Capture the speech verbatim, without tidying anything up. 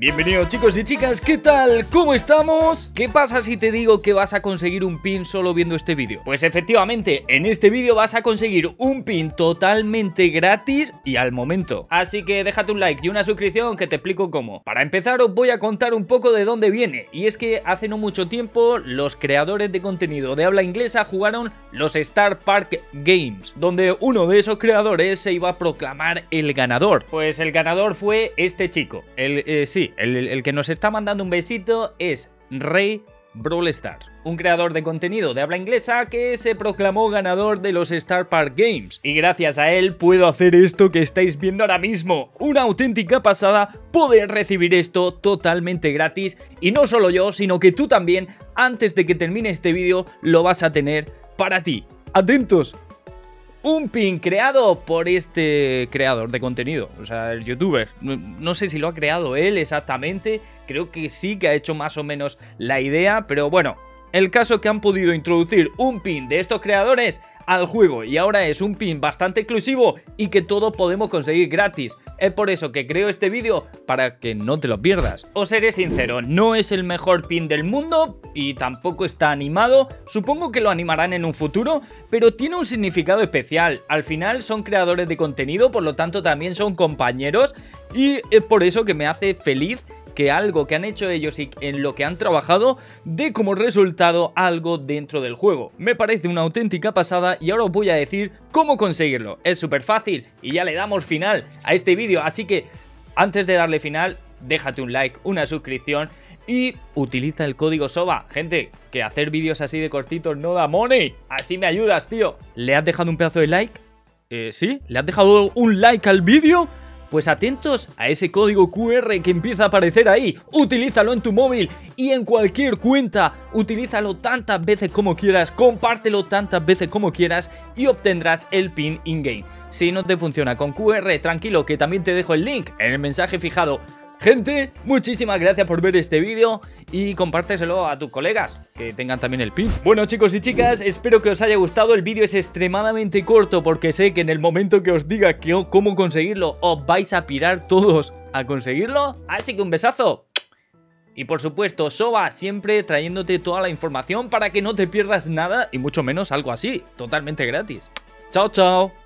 Bienvenidos chicos y chicas, ¿qué tal? ¿Cómo estamos? ¿Qué pasa si te digo que vas a conseguir un pin solo viendo este vídeo? Pues efectivamente, en este vídeo vas a conseguir un pin totalmente gratis y al momento. Así que déjate un like y una suscripción que te explico cómo. Para empezar os voy a contar un poco de dónde viene. Y es que hace no mucho tiempo los creadores de contenido de habla inglesa jugaron los Star Park Games, donde uno de esos creadores se iba a proclamar el ganador. Pues el ganador fue este chico, el... Eh, sí. El, el que nos está mandando un besito es Ray Brawl Stars, un creador de contenido de habla inglesa que se proclamó ganador de los Star Park Games. Y gracias a él puedo hacer esto que estáis viendo ahora mismo. Una auténtica pasada poder recibir esto totalmente gratis. Y no solo yo, sino que tú también, antes de que termine este vídeo, lo vas a tener para ti. ¡Atentos! Un pin creado por este creador de contenido, o sea, el youtuber. No sé si lo ha creado él exactamente, creo que sí que ha hecho más o menos la idea, pero bueno, el caso es que han podido introducir un pin de estos creadores al juego y ahora es un pin bastante exclusivo y que todos podemos conseguir gratis. Es por eso que creo este vídeo, para que no te lo pierdas. Os seré sincero, no es el mejor pin del mundo y tampoco está animado, supongo que lo animarán en un futuro, pero tiene un significado especial. Al final son creadores de contenido, por lo tanto también son compañeros y es por eso que me hace feliz que algo que han hecho ellos y en lo que han trabajado dé como resultado algo dentro del juego. Me parece una auténtica pasada y ahora os voy a decir cómo conseguirlo. Es súper fácil y ya le damos final a este vídeo, así que antes de darle final, déjate un like, una suscripción y utiliza el código SOBA. Gente, que hacer vídeos así de cortitos no da money. Así me ayudas, tío. ¿Le has dejado un pedazo de like? Eh, ¿sí? ¿Le has dejado un like al vídeo? Pues atentos a ese código Q R que empieza a aparecer ahí. Utilízalo en tu móvil y en cualquier cuenta. Utilízalo tantas veces como quieras, compártelo tantas veces como quieras y obtendrás el pin in-game. Si no te funciona con Q R, tranquilo que también te dejo el link en el mensaje fijado. Gente, muchísimas gracias por ver este vídeo y compárteselo a tus colegas que tengan también el pin. Bueno chicos y chicas, espero que os haya gustado. El vídeo es extremadamente corto porque sé que en el momento que os diga que, oh, cómo conseguirlo, os vais a pirar todos a conseguirlo. Así que un besazo. Y por supuesto, SOBA siempre trayéndote toda la información para que no te pierdas nada y mucho menos algo así, totalmente gratis. Chao, chao.